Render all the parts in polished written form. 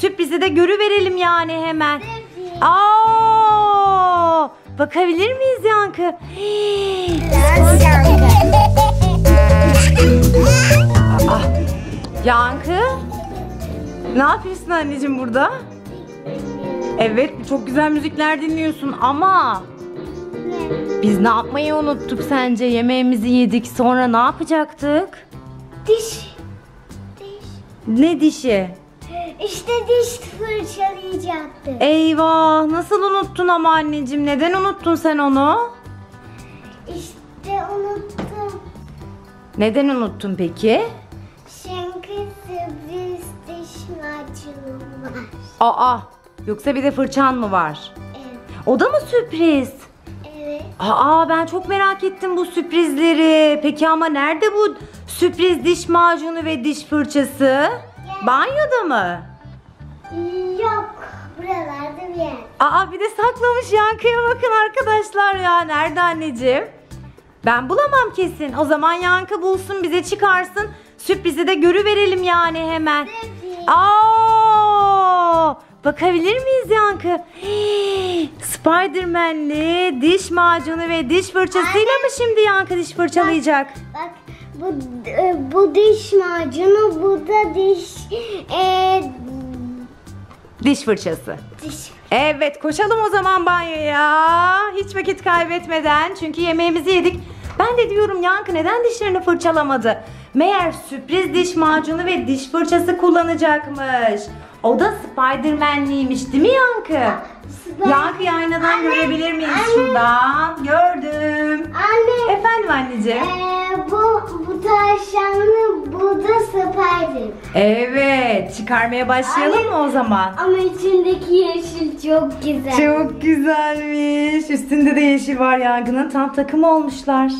Sürprizi de görüverelim yani hemen. Evet. Aa! Bakabilir miyiz Yankı? Prens Yankı. Aa, Yankı? Ne yapıyorsun anneciğim burada? Evet, çok güzel müzikler dinliyorsun ama biz ne yapmayı unuttuk sence? Yemeğimizi yedik, sonra ne yapacaktık? Diş. Ne dişi? İşte diş fırçalayacaktı. Eyvah, nasıl unuttun ama anneciğim? Neden unuttun sen onu? İşte unuttum. Neden unuttun peki? Çünkü sürpriz diş macunum var. Aa, yoksa bir de fırçan mı var? Evet. O da mı sürpriz? Evet. Aa, ben çok merak ettim bu sürprizleri. Peki ama nerede bu sürpriz diş macunu ve diş fırçası? Banyoda mı? Yok, buralarda bir yer. Aa, bir de saklamış Yankı'ya bakın arkadaşlar ya. Nerede anneciğim? Ben bulamam kesin. O zaman Yankı bulsun, bize çıkarsın. Sürprizi de görüverelim yani hemen. Evet. Aa, bakabilir miyiz Yankı? Spiderman'li diş macunu ve diş fırçasıyla mı şimdi Yankı diş fırçalayacak? Bak. Bu diş macunu, bu da diş fırçası. Evet, koşalım o zaman banyoya. Hiç vakit kaybetmeden, çünkü yemeğimizi yedik. Ben de diyorum Yankı neden dişlerini fırçalamadı? Meğer sürpriz diş macunu ve diş fırçası kullanacakmış. O da Spiderman'liymiş değil mi Yankı? Yankı'yı aynadan görebilir miyiz şuradan? Gördüm. Anne. Efendim anneciğim? Bu tavşanlı, bu da Spiderman. Evet, çıkarmaya başlayalım mı o zaman? Ama içindeki yeşil çok güzel. Çok güzelmiş. Üstünde de yeşil var Yankı'nın. Tam takım olmuşlar.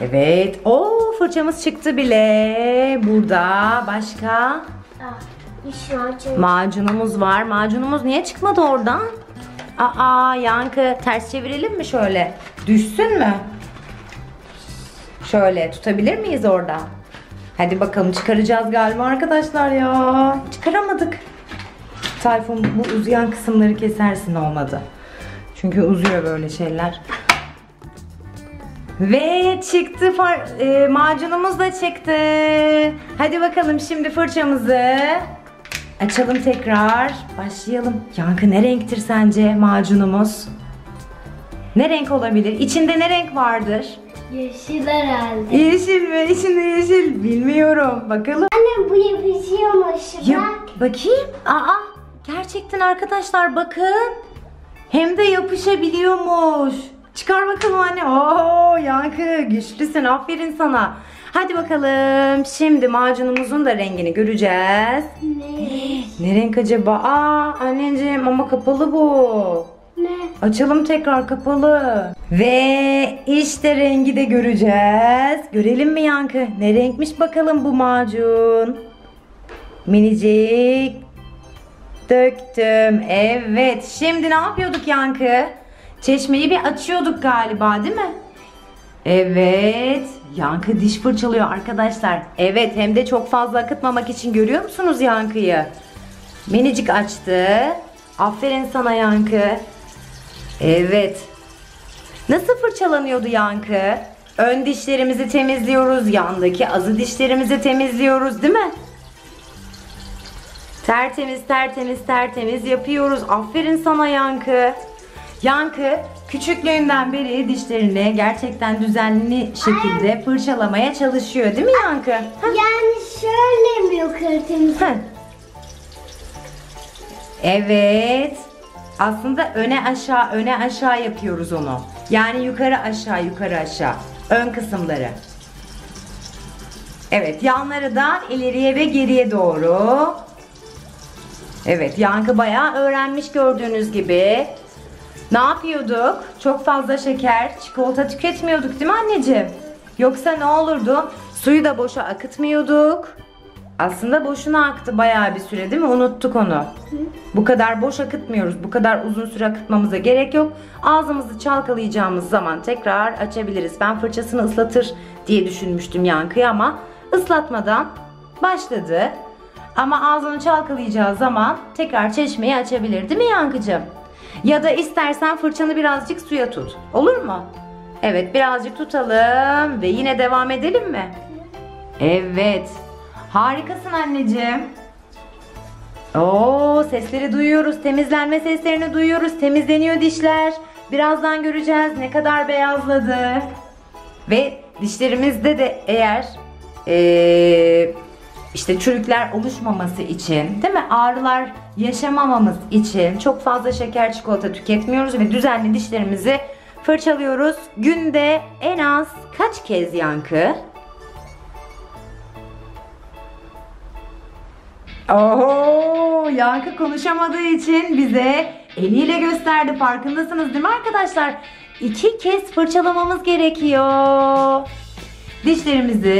Evet. Oo, fırçamız çıktı bile. Burada başka macunumuz var. Macunumuz niye çıkmadı oradan? Aa, Yankı ters çevirelim mi şöyle? Düşsün mü? Şöyle tutabilir miyiz orada? Hadi bakalım, çıkaracağız galiba arkadaşlar ya. Çıkaramadık. Tayfun, bu uzayan kısımları kesersin olmadı. Çünkü uzuyor böyle şeyler. Ve çıktı, macunumuz da çıktı. Hadi bakalım şimdi fırçamızı açalım tekrar. Başlayalım. Yankı, ne renktir sence macunumuz? Ne renk olabilir? İçinde ne renk vardır? Yeşil herhalde. Yeşil mi? İçinde yeşil. Bilmiyorum. Bakalım. Anne, bu yapışıyormuş. Ya, bakayım. Aa, gerçekten arkadaşlar bakın. Hem de yapışabiliyormuş. Çıkar bakalım anne. Oo, Yankı güçlüsün. Aferin sana. Hadi bakalım. Şimdi macunumuzun da rengini göreceğiz. Ne renk acaba? Aa, anneciğim ama kapalı bu. Açalım tekrar, kapalı. Ve işte rengi de göreceğiz. Görelim mi Yankı? Ne renkmiş bakalım bu macun? Minicik döktüm. Evet. Şimdi ne yapıyorduk Yankı? Çeşmeyi bir açıyorduk galiba, değil mi? Evet. Yankı diş fırçalıyor arkadaşlar. Evet, hem de çok fazla akıtmamak için. Görüyor musunuz Yankı'yı? Minicik açtı. Aferin sana Yankı. Evet. Nasıl fırçalanıyordu Yankı? Ön dişlerimizi temizliyoruz. Yandaki azı dişlerimizi temizliyoruz, değil mi? Tertemiz tertemiz tertemiz yapıyoruz. Aferin sana Yankı. Yankı küçüklüğünden beri dişlerini gerçekten düzenli şekilde fırçalamaya çalışıyor, değil mi Yankı? Yani şöyle mi yıkıyoruz? Evet. Aslında öne aşağı yapıyoruz onu. Yani yukarı aşağı yukarı aşağı. Ön kısımları. Evet, yanları da ileriye ve geriye doğru. Evet, Yankı bayağı öğrenmiş gördüğünüz gibi. Ne yapıyorduk? Çok fazla şeker, çikolata tüketmiyorduk değil mi anneciğim? Yoksa ne olurdu? Suyu da boşa akıtmıyorduk. Aslında boşuna aktı bayağı bir süre değil mi? Unuttuk onu. Bu kadar boş akıtmıyoruz. Bu kadar uzun süre akıtmamıza gerek yok. Ağzımızı çalkalayacağımız zaman tekrar açabiliriz. Ben fırçasını ıslatır diye düşünmüştüm Yankı'ya ama ıslatmadan başladı. Ama ağzını çalkalayacağı zaman tekrar çeşmeyi açabilir, değil mi Yankıcığım? Ya da istersen fırçanı birazcık suya tut. Olur mu? Evet, birazcık tutalım ve yine devam edelim mi? Evet. Harikasın anneciğim. Oo, sesleri duyuyoruz. Temizlenme seslerini duyuyoruz. Temizleniyor dişler. Birazdan göreceğiz ne kadar beyazladı. Ve dişlerimizde de eğer işte çürükler oluşmaması için, değil mi? Ağrılar yaşamamamız için çok fazla şeker, çikolata tüketmiyoruz ve düzenli dişlerimizi fırçalıyoruz. Günde en az kaç kez Yankı? Oho! Yankı konuşamadığı için bize eliyle gösterdi. Farkındasınız değil mi arkadaşlar? 2 kez fırçalamamız gerekiyor dişlerimizi.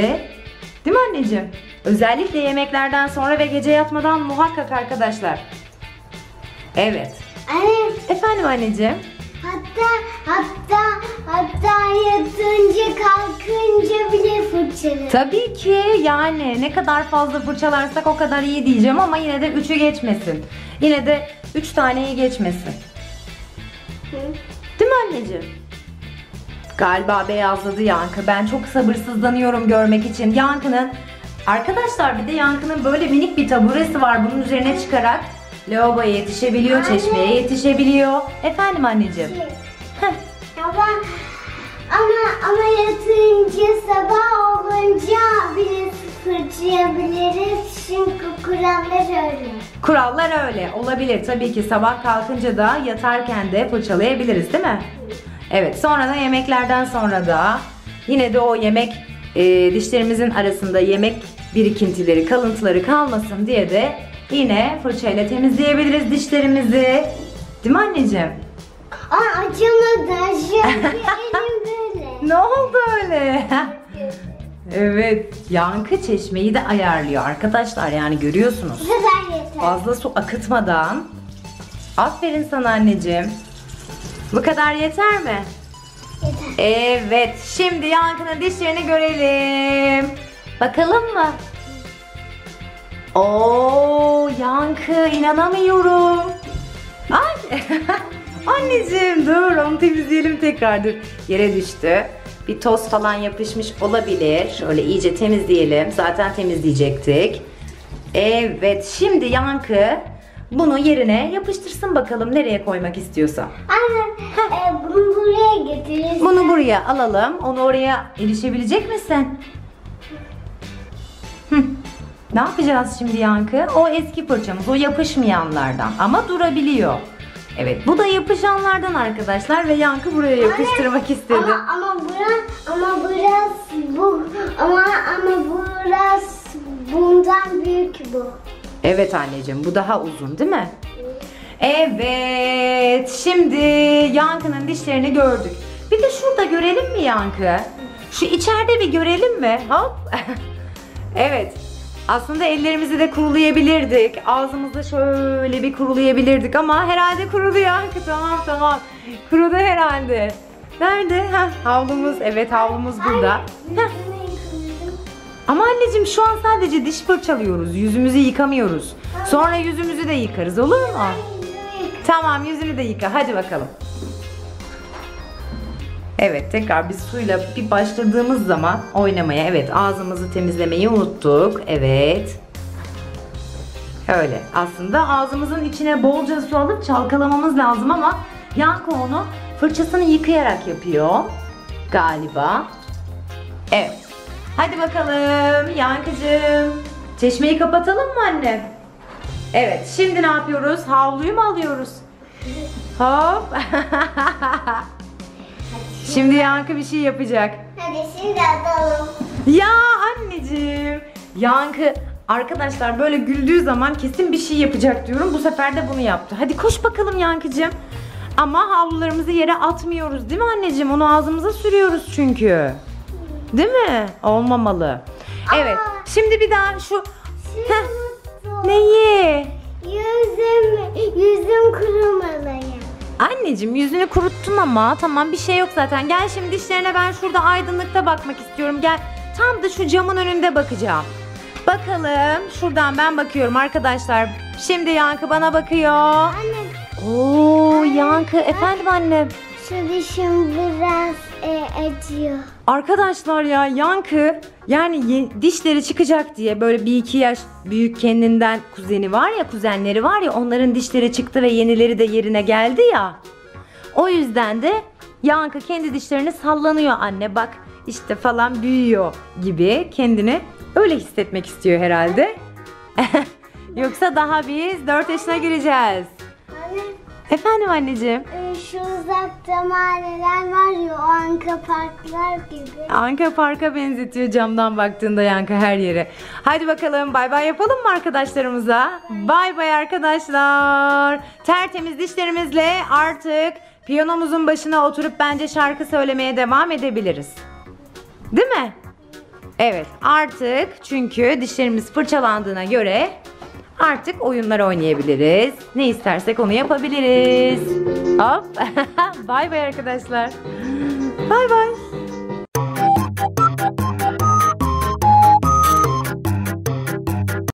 Değil mi anneciğim? Özellikle yemeklerden sonra ve gece yatmadan muhakkak arkadaşlar. Evet. Anne. Efendim anneciğim? Hatta yatınca kalkınca bile fırçalarım. Tabii ki, yani ne kadar fazla fırçalarsak o kadar iyi diyeceğim ama yine de 3'ü geçmesin. Yine de 3 taneyi geçmesin. Hı. Değil mi anneciğim? Galiba beyazladı Yankı. Ben çok sabırsızlanıyorum görmek için. Yankı'nın, arkadaşlar bir de Yankı'nın böyle minik bir taburesi var. Bunun üzerine çıkarak lavaboya yetişebiliyor, anne, çeşmeye yetişebiliyor. Efendim anneciğim? Ama yatınca sabah olunca bile fırçalayabiliriz. Çünkü kurallar öyle. Kurallar öyle. Olabilir tabii ki, sabah kalkınca da yatarken de fırçalayabiliriz, değil mi? Evet, sonra da yemeklerden sonra da yine de o yemek dişlerimizin arasında yemek birikintileri, kalıntıları kalmasın diye de yine fırçayla temizleyebiliriz dişlerimizi. Değil mi anneciğim? Aa, acımadı. Elim böyle. Ne oldu öyle? Evet. Yankı çeşmeyi de ayarlıyor arkadaşlar. Yani görüyorsunuz. Fazla su akıtmadan. Aferin sana anneciğim. Bu kadar yeter mi? Yeter. Evet. Şimdi Yankı'nın dişlerini görelim. Bakalım mı? Oo, Yankı, inanamıyorum. Ay. Anneciğim dur, onu temizleyelim tekrar, dur. Yere düştü. Bir toz falan yapışmış olabilir. Şöyle iyice temizleyelim. Zaten temizleyecektik. Evet, şimdi Yankı bunu yerine yapıştırsın bakalım, nereye koymak istiyorsa. Anne, bunu buraya getirirsin. Bunu buraya alalım. Onu oraya erişebilecek misin? Ne yapacağız şimdi Yankı? O eski fırçamız, o yapışmayanlardan ama durabiliyor. Evet, bu da yapışanlardan arkadaşlar ve Yankı buraya yapıştırmak istedi. Ama biraz bundan büyük bu. Evet anneciğim, bu daha uzun değil mi? Evet, şimdi Yankı'nın dişlerini gördük. Bir de şurada görelim mi Yankı? Şu içeride bir görelim mi? Hop. Evet. Aslında ellerimizi de kurulayabilirdik. Ağzımızda şöyle bir kurulayabilirdik ama herhalde kurulu Yankı. Tamam. Kurudu herhalde. Nerede? Havlumuz. Evet, havlumuz burada. Ama anneciğim şu an sadece diş fırçalıyoruz. Yüzümüzü yıkamıyoruz. Sonra yüzümüzü de yıkarız, olur mu? Tamam, yüzünü de yıka. Hadi bakalım. Evet, tekrar biz suyla bir başladığımız zaman oynamaya, evet, ağzımızı temizlemeyi unuttuk. Evet. Öyle. Aslında ağzımızın içine bolca su alıp çalkalamamız lazım ama Yankı onu fırçasını yıkayarak yapıyor galiba. Evet. Hadi bakalım Yankıcığım. Çeşmeyi kapatalım mı anne? Evet. Şimdi ne yapıyoruz? Havluyu mu alıyoruz? Hop. Şimdi Yankı bir şey yapacak. Hadi şimdi atalım. Ya anneciğim. Yankı arkadaşlar böyle güldüğü zaman kesin bir şey yapacak diyorum. Bu sefer de bunu yaptı. Hadi koş bakalım Yankıcığım. Ama havlularımızı yere atmıyoruz değil mi anneciğim? Onu ağzımıza sürüyoruz çünkü. Değil mi? Olmamalı. Evet. Aa, şimdi bir daha şu. Neyi? Yüzüm kurumalı. Anneciğim yüzünü kuruttun ama tamam, bir şey yok zaten. Gel şimdi dişlerine, ben şurada aydınlıkta bakmak istiyorum. Gel, tam da şu camın önünde bakacağım. Bakalım. Şuradan ben bakıyorum arkadaşlar. Şimdi Yankı bana bakıyor. Anne. Oo Yankı. Efendim anne. Şu dişim biraz acıyor. Arkadaşlar ya Yankı yani dişleri çıkacak diye böyle 1-2 yaş büyük kendinden kuzenleri var ya, onların dişleri çıktı ve yenileri de yerine geldi ya. O yüzden de Yankı kendi dişlerini sallanıyor, anne bak işte falan büyüyor gibi kendini öyle hissetmek istiyor herhalde. Yoksa daha biz 4 yaşına gireceğiz. Anne. Efendim anneciğim. Şu uzakta mahalleler var ya, o Anka Parklar gibi. Anka Park'a benzetiyor camdan baktığında Yankı her yere. Hadi bakalım bay bay yapalım mı arkadaşlarımıza? Bay bay arkadaşlar. Tertemiz dişlerimizle artık piyanomuzun başına oturup bence şarkı söylemeye devam edebiliriz. Değil mi? Evet artık, çünkü dişlerimiz fırçalandığına göre artık oyunlar oynayabiliriz. Ne istersek onu yapabiliriz. Hop. Bay bay arkadaşlar. Bay bay.